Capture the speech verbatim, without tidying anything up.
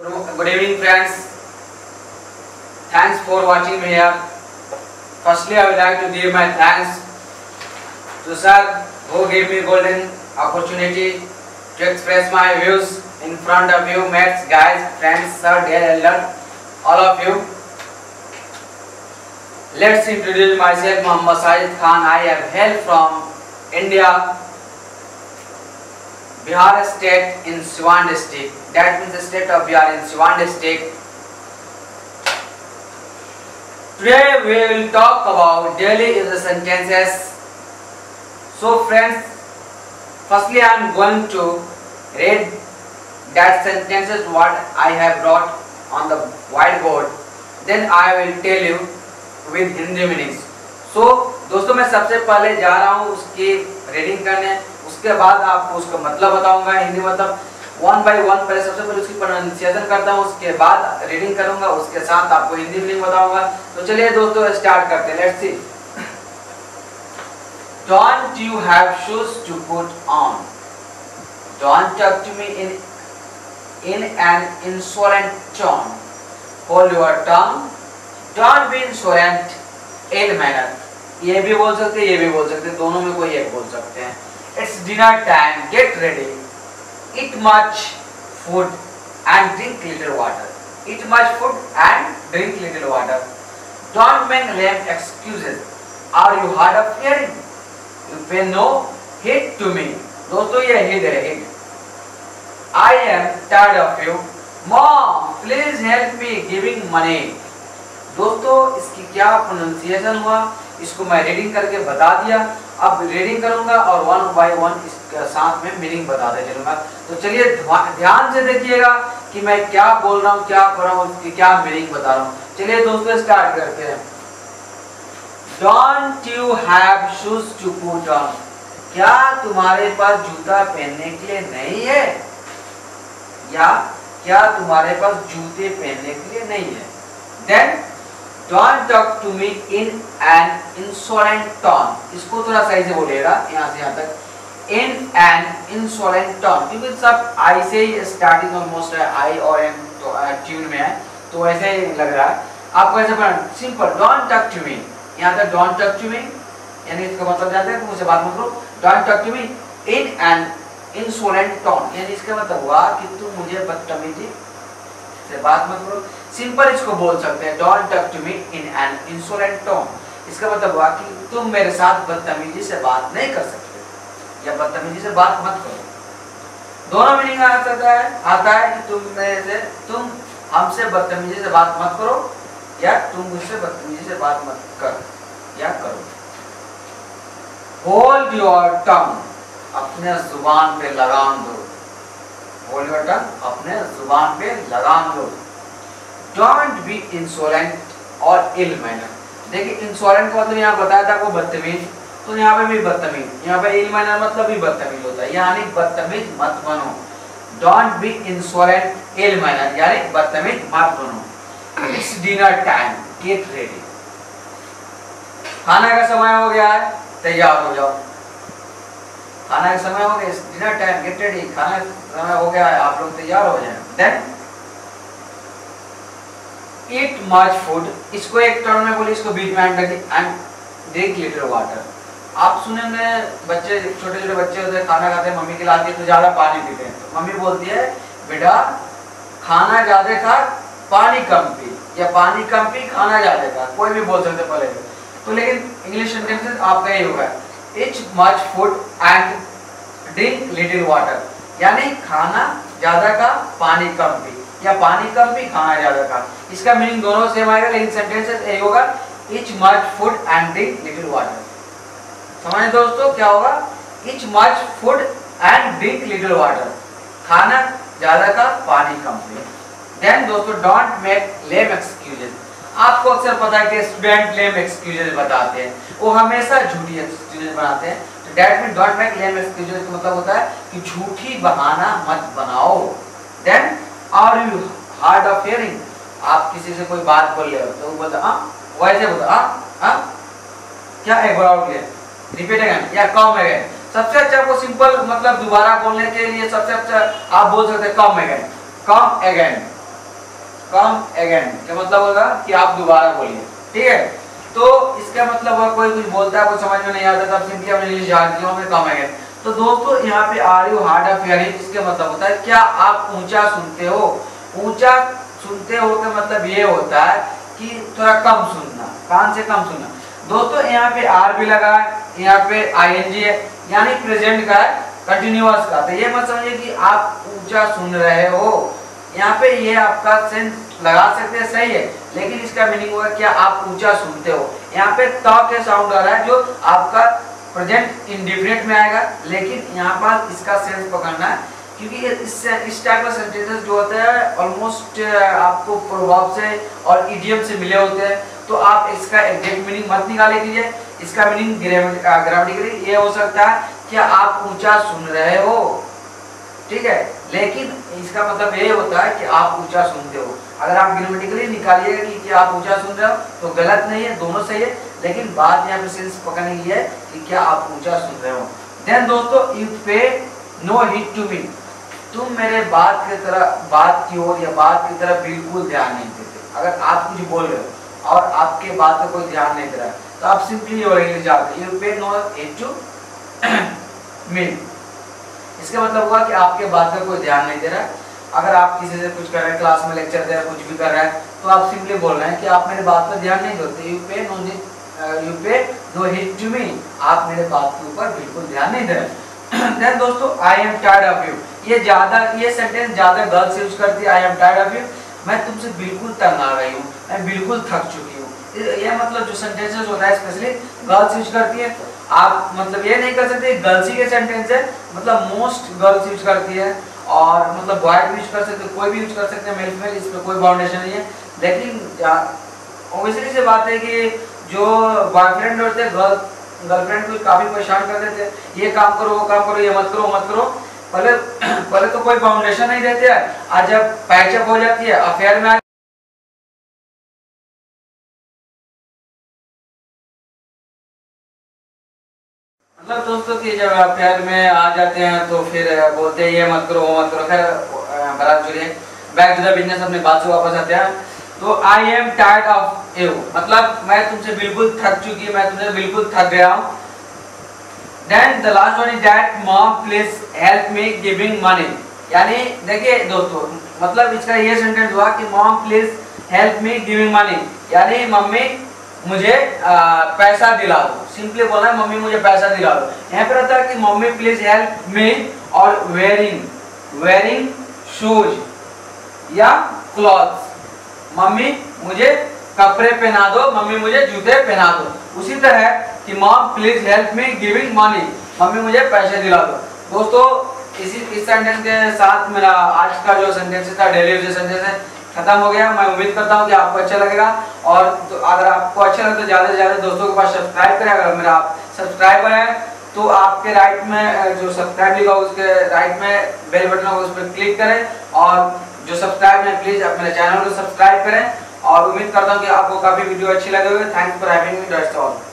Good evening friends, thanks for watching me here. Firstly, I would like to give my thanks to sir who gave me golden opportunity to express my views in front of you, mates, guys, friends, sir, dear elder, all of you. Let's introduce myself, Mohammad Sajid Khan. I am hail from India, Bihar state in Siwan district. That means the state of Bihar in Siwan district. Today we will talk about daily use sentences. So friends, firstly I am going to read that sentences what I have wrote on the whiteboard. Then I will tell you with Hindi meanings. So दोस्तों मैं सबसे पहले जा रहा हूँ उसकी reading करने, उसके बाद आपको उसका मतलब बताऊंगा, हिंदी मतलब वन बाय वन. पहले सबसे पहले उसकी प्रोनाउंसिएशन करता हूँ, उसके बाद रीडिंग करूंगा, उसके साथ आपको हिंदी मीनिंग बताऊंगा. तो चलिए दोस्तों स्टार्ट करते हैं. Let's see. Don't you have shoes to put on? Don't talk to me in in an insolent tone. Hold your tongue. Don't be insolent in manner. ये भी बोल सकते, ये भी बोल सकते, दोनों में कोई एक बोल सकते हैं. It's dinner time. Get ready. Eat much food and drink little water. Eat much food and drink little water. Don't make lame excuses. Are you hard of hearing? You pay no heed to me. दोस्तों ये heed है, heed. I am tired of you. Mom, please help me giving money. दोस्तों इसकी क्या pronunciation हुआ, इसको मैं reading करके बता दिया. अब रीडिंग करूंगा और वन बाय वन इसके साथ में मीनिंग बताते चलूंगा. तो चलिए ध्यान से देखिएगा कि मैं क्या बोल रहा हूँ, क्या कर रहा हूँ, उसकी क्या मीनिंग बता रहा हूँ. चलिए दोस्तों स्टार्ट करते हैं. Don't you have shoes to put on? क्या तुम्हारे पास जूता पहनने के लिए नहीं है? या क्या तुम्हारे पास जूते पहनने के लिए नहीं है? Then Don't talk to me in an insolent tone. इसको थोड़ा सही से बोलिएगा, यहाँ से यहाँ तक. In an insolent tone, क्योंकि सब I से ही starting almost है, I और M तो tune में है, तो ऐसे ही लग रहा है. आपको ऐसे पढ़ना simple. Don't talk to me. यहाँ तक don't talk to me, यानी इसका मतलब जानते हैं, मुझसे बात मत करो. Don't talk to me in an insolent tone, यानी इसका मतलब हुआ कि तुम मुझे बदतमीजी से बात मत करो. सिंपल इसको बोल सकते हैं, don't talk to me in an insolent tone. इसका मतलब हुआ कि तुम मेरे साथ बदतमीजी से बात नहीं कर सकते, या बदतमीजी से बात मत करो. दोनों मीनिंग आ सकता है, आता है कि तुम मेरे से, तुम हमसे बदतमीजी से बात मत करो, या तुम मुझसे बदतमीजी से बात मत करो या करो. होल्ड योर टंग, अपने जुबान पे लगाम दो. होल्ड योर टंग, अपने जुबान पे लगाम दो. Don't be insolent और ill manner. देखिए insolent का मतलब यहाँ बताया था वो बदतमीज, तो यहाँ पे भी बदतमीज, यहाँ पे ill manner मतलब भी बदतमीज होता है, यानी बदतमीज मत बनो. Don't be insolent, ill manner, यानी बदतमीज मत बनो. It's dinner time. Get ready. खाना का समय हो गया है, तैयार हो जाओ. खाना का समय हो गया, dinner time. Get ready. खाना का समय हो गया है, आप लोग तैयार हो जाएं. Then Eat much food, इसको एक टर्म में बोले, इसको बीच में ऐड करके and drink little water. आप सुने होंगे बच्चे, छोटे छोटे बच्चे होते हैं, खाना खाते हैं, मम्मी खिलाती है तो ज़्यादा पानी पीते हैं. तो मम्मी बोलती है बेटा खाना ज़्यादा खा, पानी कम पी, या पानी कम पी खाना ज़्यादा खा, कोई भी बोल सकते पहले तो. लेकिन इंग्लिश सेंटेंसेस आपका ही होगा, Eat much food and drink little water, यानी खाना ज़्यादा खा, पानी कम पी, या पानी कम भी खाना ज़्यादा खा. इसका मीनिंग दोनों सेम आएगा, लेकिन सेंटेंसेस यही होगा, Eat much food and drink little water. समझे दोस्तों क्या होगा? Eat much food and drink little water. खाना ज़्यादा खा, पानी कम पी. देन दोस्तों don't make lame excuses. आपको अक्सर पता है कि स्टूडेंट lame excuses बताते हैं, वो हमेशा झूठी excuses बनाते हैं. तो that means don't make lame excuses का मतलब होता है कि झूठी बहाना मत बनाओ. Then Are you hard of hearing? आप किसी से कोई बात बोल रहे हो तो बोलता हाँ, वैसे बोलता हाँ हाँ क्या एक बार और क्या रिपीट अगेन या कम अगेन. सबसे अच्छा वो सिंपल मतलब दोबारा बोलने के लिए सबसे अच्छा आप बोल सकते हैं come again. Come again come again क्या मतलब होगा कि आप दोबारा बोलिए। ठीक है, तो इसका मतलब होगा कोई कुछ बोलता है कुछ समझ में नहीं आता तब सिंपली हमने इंग्लिश याद किया हमने कम अगेन। तो दोस्तों यहाँ पे are you hard of hearing इसका मतलब होता है क्या आप ऊंचा सुनते हो। ऊंचा सुनते हो का मतलब ये होता है कि थोड़ा कम सुनना, कान से कम सुनना। दोस्तों यहाँ पे आर भी लगा है, यहाँ पे आई एन जी है यानी प्रेजेंट का है, कंटिन्यूअस का। तो ये मत समझिए कि आप ऊंचा सुन रहे हो, यहाँ पे ये आपका सेंस लगा सकते हैं सही है, लेकिन इसका मीनिंग होगा क्या आप ऊंचा सुनते हो। यहाँ पे त के साउंड आ रहा है जो आपका प्रेजेंट इंडिफिनिट में आएगा, लेकिन यहाँ पर इसका सेंस पकड़ना है क्योंकि इससे इस टाइप का सेंटेंसेस जो होता है ऑलमोस्ट आपको प्रोवर्ब से और इडियम से मिले होते हैं, तो आप इसका एग्जैक्ट मीनिंग मत निकाले कीजिए। इसका मीनिंग ग्रामेटिकली ये हो सकता है कि आप ऊंचा सुन रहे हो, ठीक है, लेकिन इसका मतलब ये होता है कि आप ऊंचा सुनते हो। अगर आप ग्रामेटिकली निकालिएगा कि, कि आप ऊंचा सुन रहे हो तो गलत नहीं है, दोनों सही है, लेकिन बात यहाँ पे सेंस पकड़ने की है कि क्या आप ऊंचा सुन रहे हो। देन दोस्तों you pay no heed to मी, तुम मेरे बात की तरफ बात की ओर या बात की तरफ बिल्कुल ध्यान नहीं देते। अगर आप कुछ बोल रहे हो और आपके बात पर कोई ध्यान नहीं दे रहा तो आप सिंपली और इंग्लिश जाते you pay no heed to मी, इसका मतलब हुआ कि आपके बात पर कोई ध्यान नहीं दे रहा है। अगर आप किसी से कुछ कर रहे हैं, क्लास में लेक्चर दे रहे हैं, कुछ भी कर रहे हैं, तो आप सिंपली बोल रहे हैं कि आप मेरे बात पर ध्यान नहीं देते। You pay no you pay no heed to me, आप मेरे बात के ऊपर बिल्कुल ध्यान नहीं दे रहे। देन दोस्तों I am tired of you, ये ज्यादा ये सेंटेंस ज्यादा गर्ल्स यूज करती है। I am tired of you, मैं तुमसे बिल्कुल तंग आ रही हूँ, मैं बिल्कुल थक चुकी हूँ। ये मतलब जो सेंटेंसेस होता है स्पेशली गर्ल्स यूज करती है। आप मतलब ये नहीं कर सकते गर्ल्स ही के सेंटेंस है, मतलब मोस्ट गर्ल्स यूज करती है और मतलब बॉयज भी यूज कर सकते, कोई भी यूज कर सकते हैं, मेल फीमेल, इस पर कोई बाउंडेशन नहीं है। लेकिन ऑब्वियसली से बात है कि जो बॉयफ्रेंड होते हैं गर्ल गर्लफ्रेंड को काफी परेशान कर देते, ये काम करो वो काम करो, ये मत करो मत करो, पहले पहले तो कोई फाउंडेशन नहीं देते हैं, और जब पैचअप हो जाती है अफेयर में मतलब दोस्तों कि जब अफेयर में आ जाते हैं तो फिर बोलते हैं ये मत करो वो मत करो। खैर बरात जुड़िए बैक टू द बिजनेस, अपने बात से वापस आते हैं। तो I am tired of you मतलब मैं तुमसे बिल्कुल थक चुकी, मैं तुमसे बिल्कुल थक गया हूँ। Then the last one is that mom please help me giving money, यानी देखिए दोस्तों मतलब इसका ये सेंटेंस हुआ कि mom please help me giving money, यानी मम्मी मुझे आ, पैसा दिला दो। सिंपली बोला है मम्मी मुझे पैसा दिला दो। यहाँ पर होता है कि मम्मी प्लीज हेल्प मी और वेयरिंग वेयरिंग शूज या क्लॉथ्स, मम्मी मुझे कपड़े पहना दो, मम्मी मुझे जूते पहना दो। उसी तरह कि mom please help me giving money, मम्मी मुझे पैसे दिला दो। दोस्तों इसी इस सेंटेंस के साथ मेरा आज का जो सेंटेंस था डेली यूज सेंटेंस है खत्म हो गया। मैं उम्मीद करता हूँ कि आपको अच्छा लगेगा, और तो अगर आपको अच्छा लगे तो ज़्यादा से ज़्यादा दोस्तों के पास सब्सक्राइब करें। अगर मेरा आप सब्सक्राइबर है तो आपके राइट में जो सब्सक्राइब लिखा होगा उसके राइट में बेल बटन होगा उस पर क्लिक करें, और जो सब्सक्राइब है प्लीज आप मेरे चैनल को सब्सक्राइब करें। और उम्मीद करता हूँ कि आपको काफी वीडियो अच्छी लगे होगी। Thanks for having me, that's all.